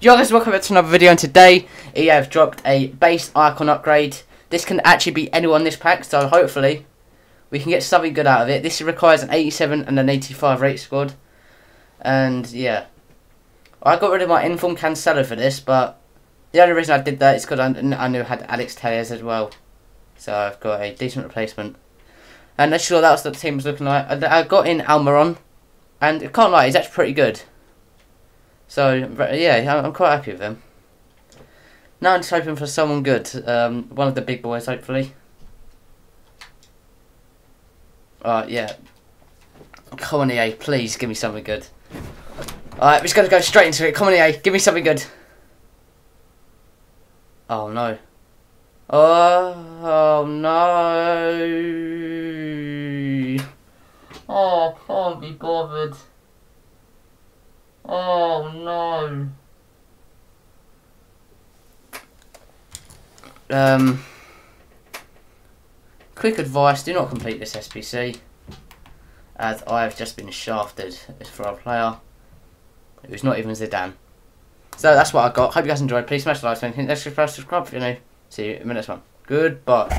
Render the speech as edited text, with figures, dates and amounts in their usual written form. Yo guys, welcome back to another video, and today EA have dropped a base icon upgrade. This can actually be anyone in this pack, so hopefully we can get something good out of it. This requires an 87 and an 85 rate squad, and yeah, I got rid of my inform Cancelo for this, but the only reason I did that is because I knew I had Alex Telles as well, so I've got a decent replacement. And I'm sure that was what the team was looking like. I got in Almiron, and I can't lie, he's actually pretty good. So, yeah, I'm quite happy with them. Now I'm just hoping for someone good. One of the big boys, hopefully. Alright, yeah. Come on, EA, please give me something good. Alright, we're just going to go straight into it. Come on, EA, give me something good. Oh, no. Oh, no. Oh, can't be bothered. Oh no. Quick advice, do not complete this SPC, as I have just been shafted for a player who's not even Zidane. So that's what I got. Hope you guys enjoyed. Please smash the like button, hit the subscribe if you're new. See you in the next one. Goodbye.